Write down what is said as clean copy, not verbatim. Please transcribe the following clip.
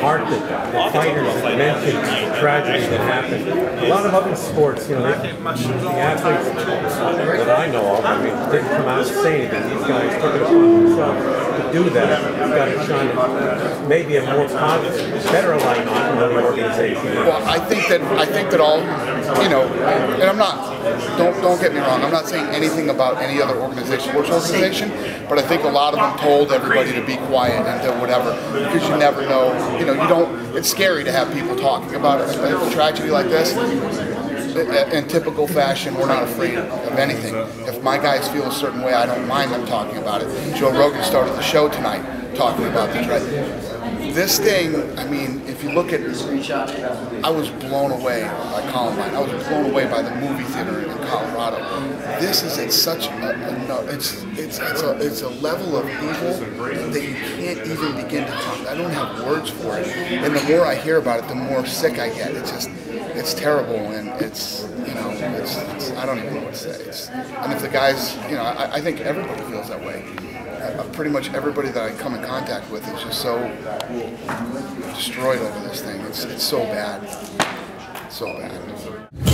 heart that fighters and men take tragedy that happened. A lot of other sports, you know, the athletes that I know of, I mean, didn't come out saying that these guys took it upon themselves to do that. You've got to shine maybe a more positive, better light on the organization. Well, I think that all, you know, and I'm not, don't get me wrong, I'm not saying anything about any other organization, sports organization, but I think a lot of them told everybody to be quiet and to whatever, because you never know, you know, you don't, it's scary to have people talking about it, a tragedy like this. In typical fashion, we're not afraid of anything. If my guys feel a certain way, I don't mind them talking about it. Joe Rogan started the show tonight talking about this, right? This thing, I mean, if you look at this, I was blown away by Columbine. I was blown away by the movie theater in Colorado. This is at such a level of evil that you can't even begin to talk. I don't have words for it. And the more I hear about it, the more sick I get. It's just, it's terrible, and it's, you know, it's I don't even know what to say. It's, and if the guys, you know, I think everybody feels that way. Pretty much everybody that I come in contact with is just so destroyed over this thing. It's so bad. So bad.